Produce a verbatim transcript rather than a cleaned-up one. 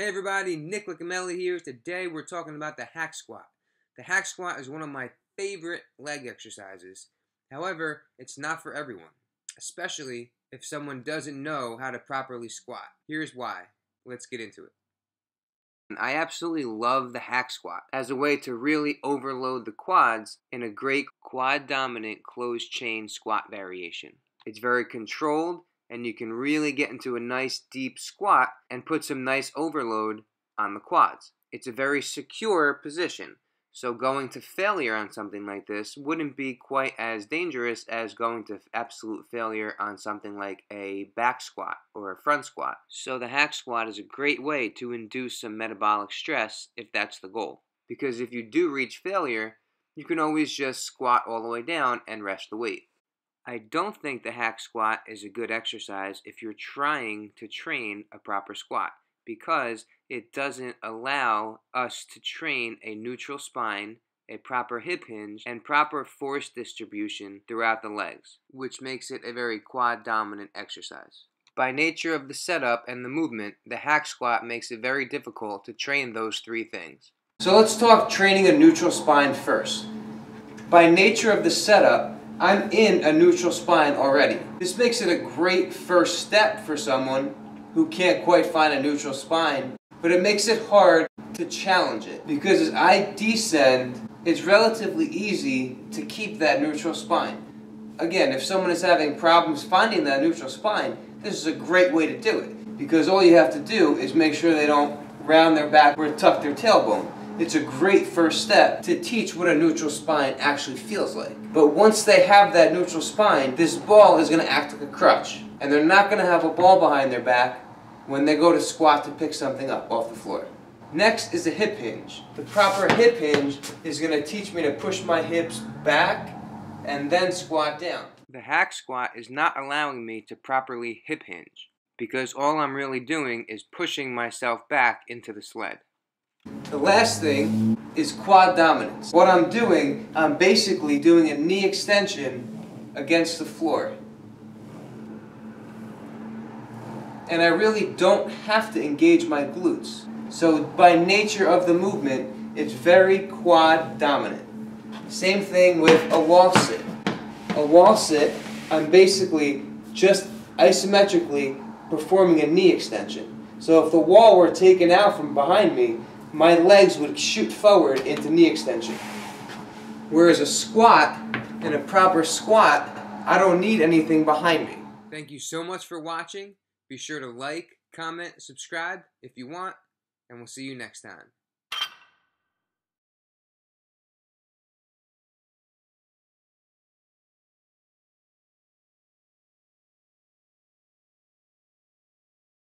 Hey everybody, Nick Licamelli here. Today we're talking about the hack squat. The hack squat is one of my favorite leg exercises. However, it's not for everyone, especially if someone doesn't know how to properly squat. Here's why. Let's get into it. I absolutely love the hack squat as a way to really overload the quads in a great quad-dominant closed chain squat variation. It's very controlled, and you can really get into a nice deep squat and put some nice overload on the quads. It's a very secure position, so going to failure on something like this wouldn't be quite as dangerous as going to absolute failure on something like a back squat or a front squat. So the hack squat is a great way to induce some metabolic stress if that's the goal. Because if you do reach failure, you can always just squat all the way down and rest the weight. I don't think the hack squat is a good exercise if you're trying to train a proper squat because it doesn't allow us to train a neutral spine, a proper hip hinge, and proper force distribution throughout the legs, which makes it a very quad-dominant exercise. By nature of the setup and the movement, the hack squat makes it very difficult to train those three things. So let's talk training a neutral spine first. By nature of the setup, I'm in a neutral spine already. This makes it a great first step for someone who can't quite find a neutral spine, but it makes it hard to challenge it because as I descend, it's relatively easy to keep that neutral spine. Again, if someone is having problems finding that neutral spine, this is a great way to do it because all you have to do is make sure they don't round their back or tuck their tailbone. It's a great first step to teach what a neutral spine actually feels like. But once they have that neutral spine, this ball is going to act like a crutch. And they're not going to have a ball behind their back when they go to squat to pick something up off the floor. Next is the hip hinge. The proper hip hinge is going to teach me to push my hips back and then squat down. The hack squat is not allowing me to properly hip hinge because all I'm really doing is pushing myself back into the sled. The last thing is quad dominance. What I'm doing, I'm basically doing a knee extension against the floor. And I really don't have to engage my glutes. So by nature of the movement, it's very quad dominant. Same thing with a wall sit. A wall sit, I'm basically just isometrically performing a knee extension. So if the wall were taken out from behind me, my legs would shoot forward into knee extension. Whereas a squat, in a proper squat, I don't need anything behind me. Thank you so much for watching. Be sure to like, comment, subscribe if you want, and we'll see you next time.